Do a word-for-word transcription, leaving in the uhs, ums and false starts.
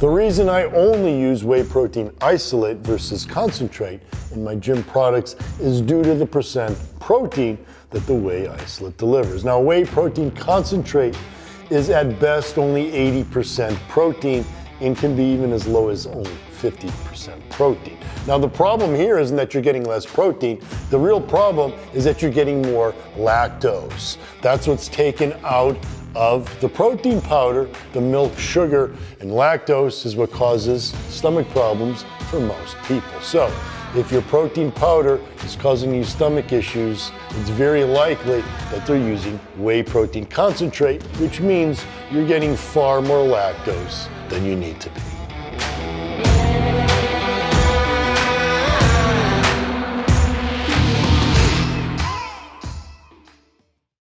The reason I only use whey protein isolate versus concentrate in my gym products is due to the percent protein that the whey isolate delivers. Now, whey protein concentrate is at best only eighty percent protein and can be even as low as only fifty percent protein. Now, the problem here isn't that you're getting less protein. The real problem is that you're getting more lactose. That's what's taken out of the protein powder, the milk sugar, and lactose is what causes stomach problems for most people. So if your protein powder is causing you stomach issues, it's very likely that they're using whey protein concentrate, which means you're getting far more lactose than you need to be.